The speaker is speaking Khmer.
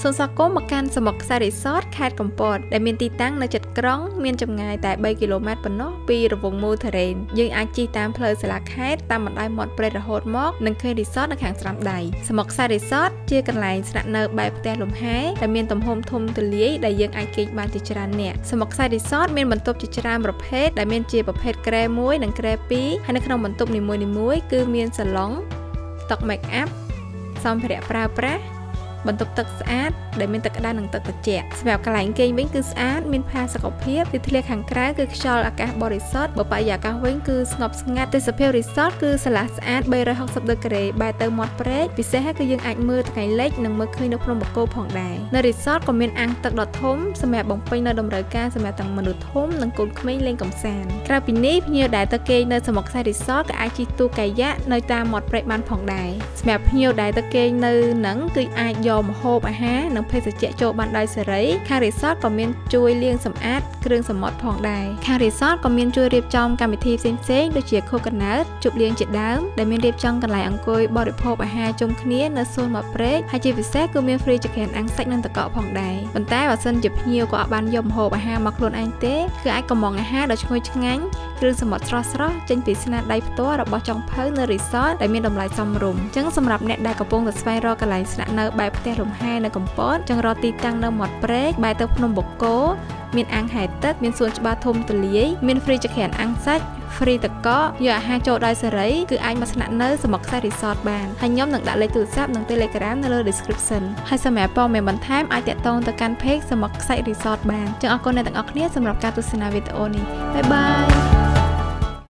សួនសកលមកកាន់សមុទ្រខ្សារីសតខេត្តកំពតដែលមានទីតាំងនៅជិតក្រុងមានចម្ងាយតែ 3 គីឡូម៉ែត្រពីទីក្រុង ពីរវងមូលធរេនយើងអាចជិះតាមផ្លូវសាឡាខេត្តតាមបណ្ដោយមាត់ព្រៃរហូតមកនឹងឃើញរីសតនៅខាងស្ដាំដៃសមុទ្រខ្សារីសតជាកន្លែងស្នាក់នៅបែបផ្ទះលំហែដែលមានទំហំធំទូលាយដែលយើងអាចគេងបានជាច្រើននាក់សមុទ្រខ្សារីសតមានបន្ទប់ជាច្រើនប្រភេទដែលមានជាប្រភេទក្រែមួយនិងក្រែពីហើយនៅក្នុងបន្ទប់នេះមួយនេះមួយគឺមានសាឡុង តอกแม็กอัพ ម្ហូបអាហារនិងភេសជ្ជៈចូលបានដោយសេរីខាងរីសតក៏មានជួយលាងសម្អាតគ្រឿងសមុទ្រផងដែរខាងរីសតក៏មានជួយរៀបចំកម្មវិធីផ្សេងៗដូចជាខួរក្ណាតជប់លាងជាដើមដែលមានរៀបចំកន្លែងអង្គុយបរិភោគអាហារជុំគ្នានៅសួនមាត់ព្រែកហើយជាពិសេសគឺមានហ្វ្រីចង្ហានអាំងសាច់និងទឹកកកផងដែរប៉ុន្តែបើសិនជាភ្ញៀវក៏អាចបានយកម្ហូបអាហារមកខ្លួនឯងទេគឺអាចកម្ងអាហារដោយឈ្ងុយឆ្ងាញ់គ្រឿងសមុទ្រស្រស់ៗចេញពីស្នាដៃផ្ទាល់របស់ចុងភៅនៅរីសតដែលមានតម្លៃសមរម្យចឹងសម្រាប់អ្នកដែលកំពុងតែស្វែងរកកន្លែងស្នាក់នៅបែបផ្ទះលំហែនៅកំពតចង់រកទីតាំងនៅមាត់ព្រែក បែបទៅភ្នំបូកគោមានអាងហែទឹកមានអាងហែទឹកមានសួនច្បារធំទូលាយមានហ្វ្រីចង្ហានអាំងសាច់ ហ្វ្រីតកយកអាហារចូលដោយសេរីគឺអាចមកស្នាក់នៅសមុទ្រខ្សាច់រីសតបានហើយខ្ញុំនឹងដាក់លេខទូរស័ព្ទនិង Telegram នៅលើ description ហើយសម្រាប់ព័ត៌មានបន្ថែមអាចតាក់ទងទៅកាន់ page សមុទ្រខ្សាច់រីសតបានចឹងអរគុណអ្នកទាំងអស់គ្នាសម្រាប់ការទស្សនាវីដេអូនេះបាយបាយ